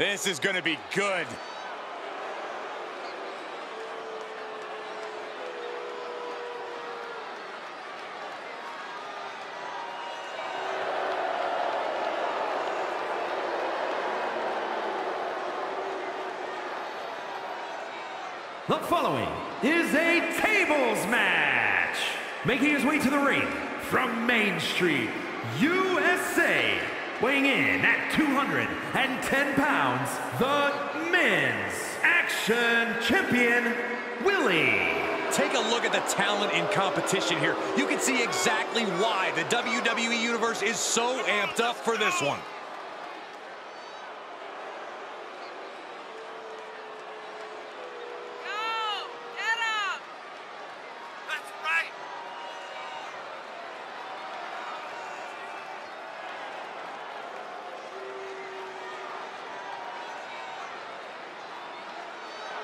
This is going to be good. The following is a tables match. Making his way to the ring from Main Street, USA. Weighing in at 210 pounds, the Men's Action Champion, Willie. Take a look at the talent in competition here. You can see exactly why the WWE Universe is so amped up for this one.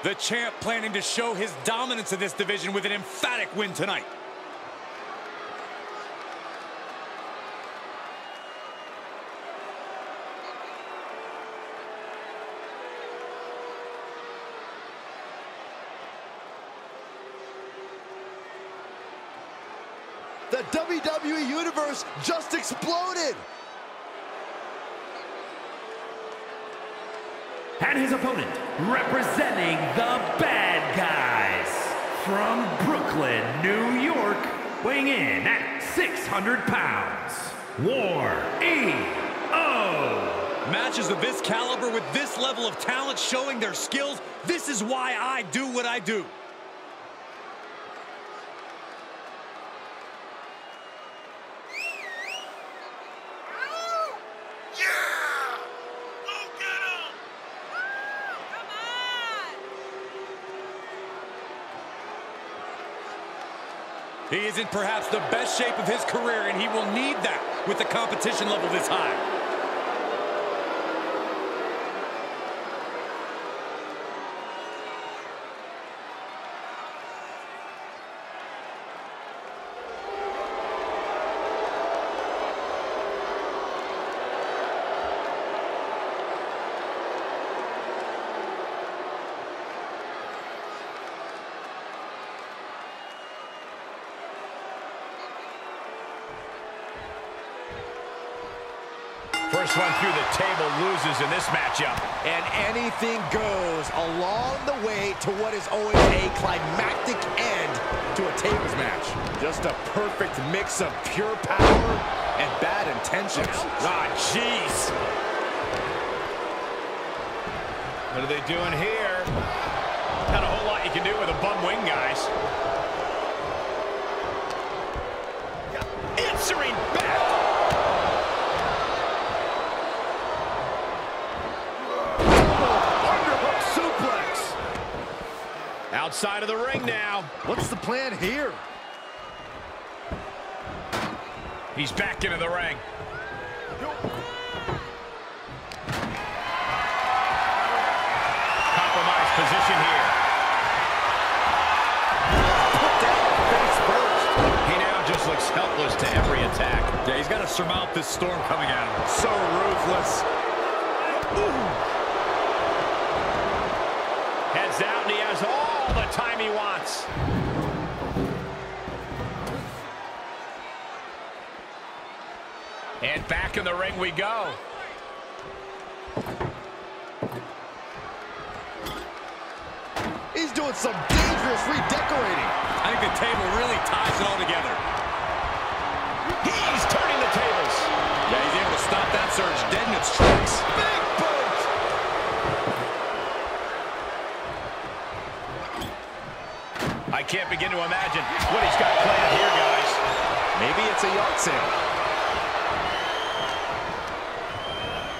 The champ planning to show his dominance of this division with an emphatic win tonight. The WWE Universe just exploded. And his opponent, representing the bad guys, from Brooklyn, New York, weighing in at 600 pounds, Wario. Matches of this caliber with this level of talent showing their skills, this is why I do what I do. He is in perhaps the best shape of his career, and he will need that with the competition level this high. First one through the table loses in this matchup. And anything goes along the way to what is always a climactic end to a tables match. Just a perfect mix of pure power and bad intentions. Ah, jeez. What are they doing here? Not a whole lot you can do with a bum wing, guys. Answering back. Outside of the ring now. What's the plan here? He's back into the ring. Compromised position here. Put down face first. He now just looks helpless to every attack. Yeah, he's got to surmount this storm coming at him. So ruthless. Ooh. Heads out and he has all the time he wants. And back in the ring we go. He's doing some dangerous redecorating. I think the table really ties it all together. He's turning the tables. Yeah, he's able to stop that surge dead in its tracks. Big boot. I can't begin to imagine what he's got planned here, guys. Maybe it's a yacht sale.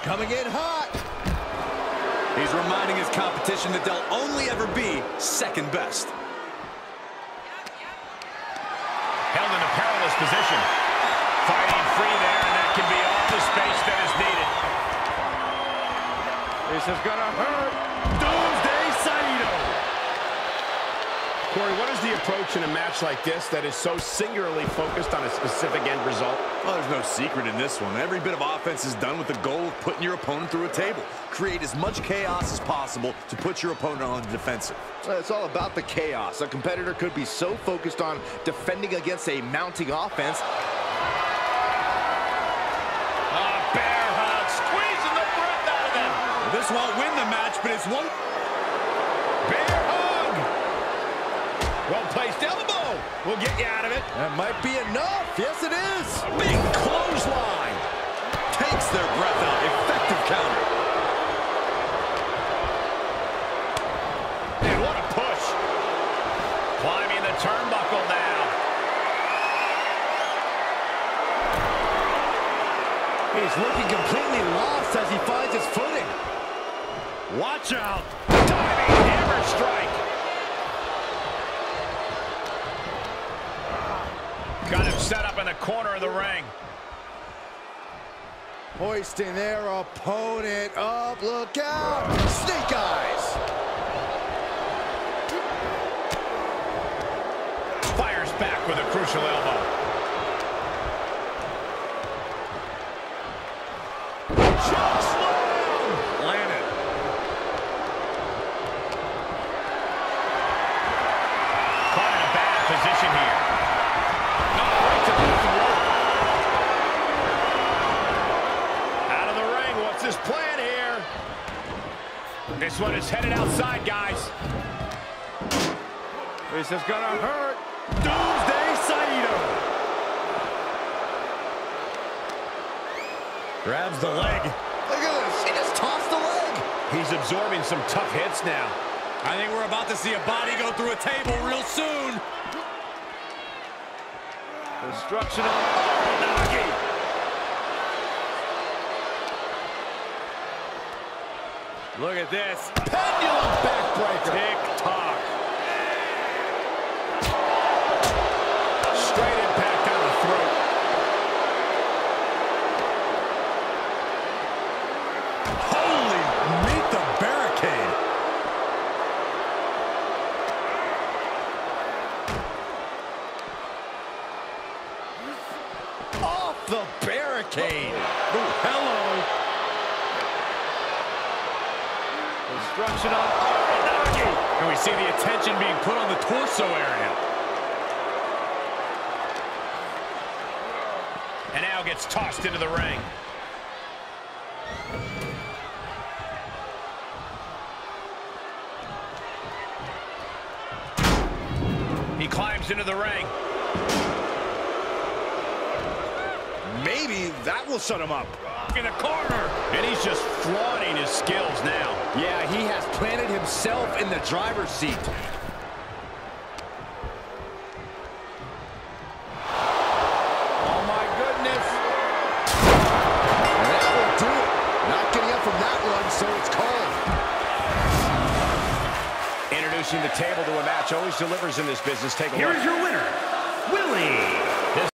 Coming in hot. He's reminding his competition that they'll only ever be second best. Held in a perilous position. Fighting free there, and that can be all the space that is needed. This is gonna hurt. Doomsday Saito. Corey, what is the approach in a match like this that is so singularly focused on a specific end result? Well, there's no secret in this one. Every bit of offense is done with the goal of putting your opponent through a table. Create as much chaos as possible to put your opponent on the defensive. It's all about the chaos. A competitor could be so focused on defending against a mounting offense. Bear hug, squeezing the breath out of him. This won't win the match, but it's one. Bear hug. Well-placed elbow will get you out of it. That might be enough. Yes, it is. A big clothesline. Takes their breath out. Effective counter. And what a push. Climbing the turnbuckle now. He's looking completely lost as he finds his footing. Watch out. Diving hammer strike. Got him set up in the corner of the ring. Hoisting their opponent up. Look out. Snake eyes. Fires back with a crucial elbow. This one is headed outside, guys. This is gonna hurt. Doomsday Saito. Grabs the leg. Look at this. He just tossed the leg. He's absorbing some tough hits now. I think we're about to see a body go through a table real soon. Destruction on Nagi. Look at this. Pendulum backbreaker. Tick-tock. Straight impact down the throat. Holy, meet the barricade. Off the barricade. Ooh, hello. Destruction on Aranagi. And we see the attention being put on the torso area. And now gets tossed into the ring. He climbs into the ring. Maybe that will shut him up. In the corner. And he's just flaunting his skills now. Yeah, he has planted himself in the driver's seat. Oh, my goodness. And that will do it. Not getting up from that one, so it's called. Introducing the table to a match always delivers in this business. Take a look. Here is your winner, Willie.